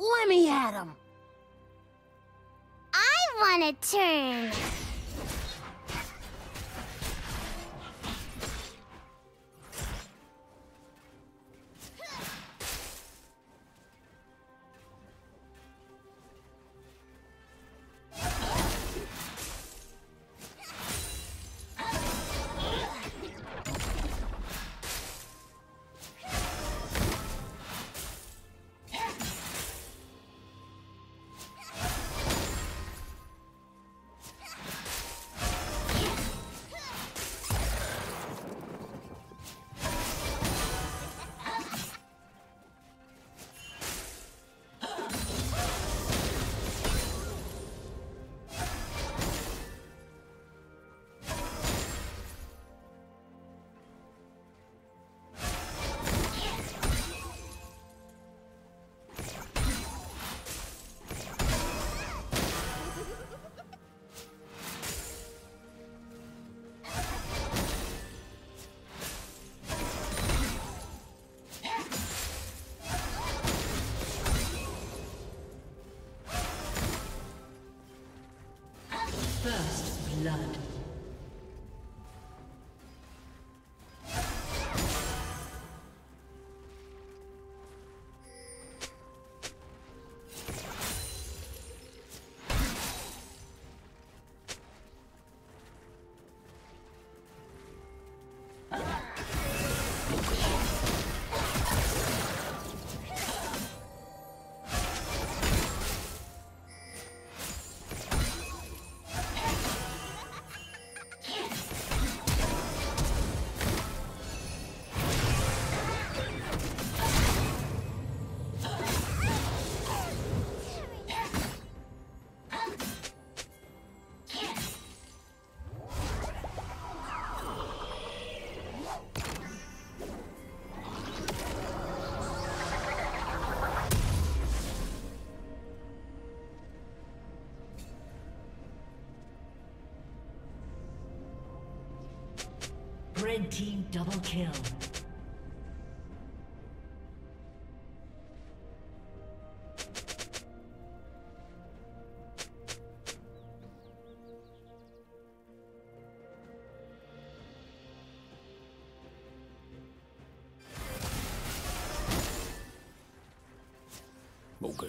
Let me at him! I want a turn! Red team double kill. Okay.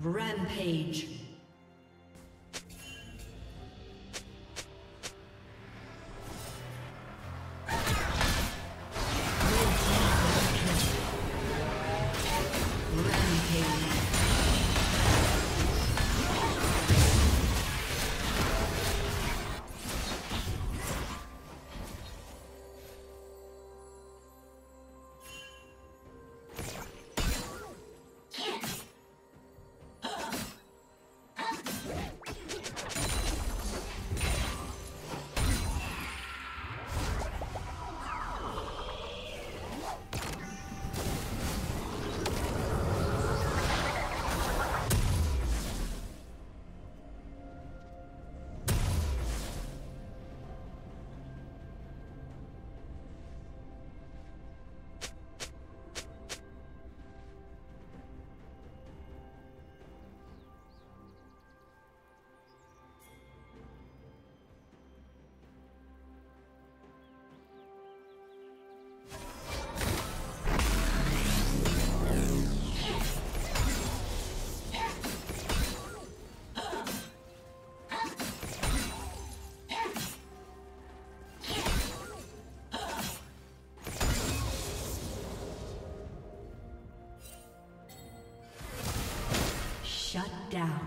Rampage. Shut down.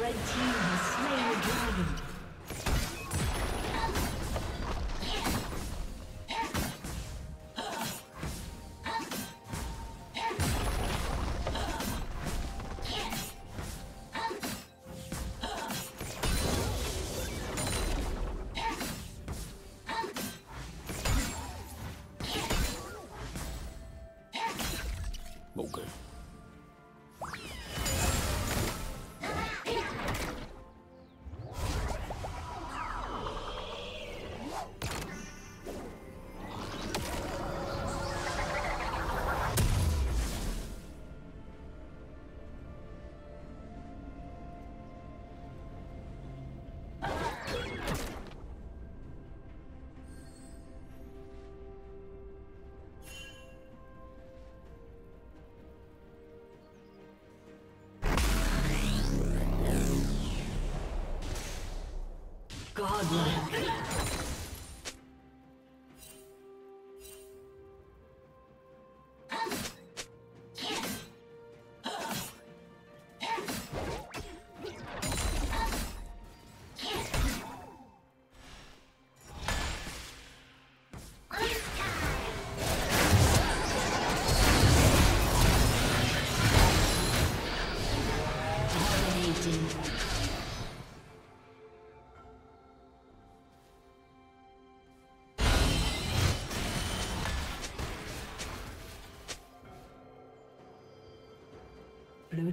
Red team has slain the dragon. Godlike. Blue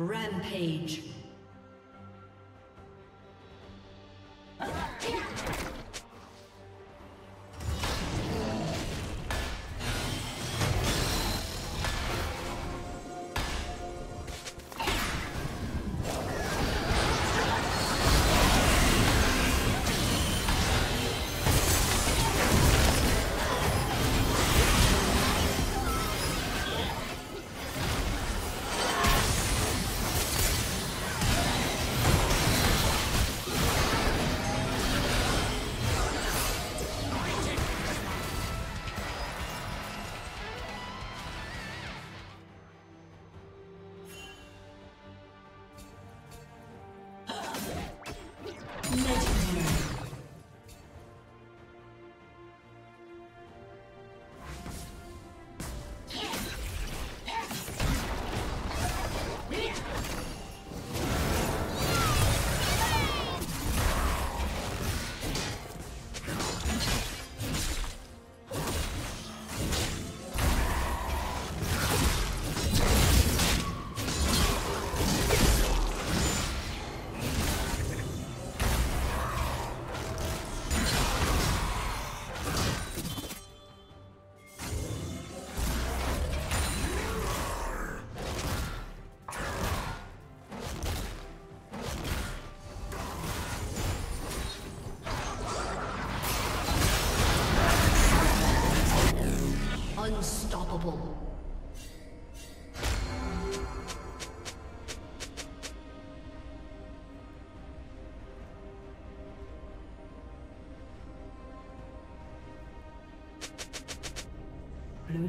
Rampage. Unstoppable. Blue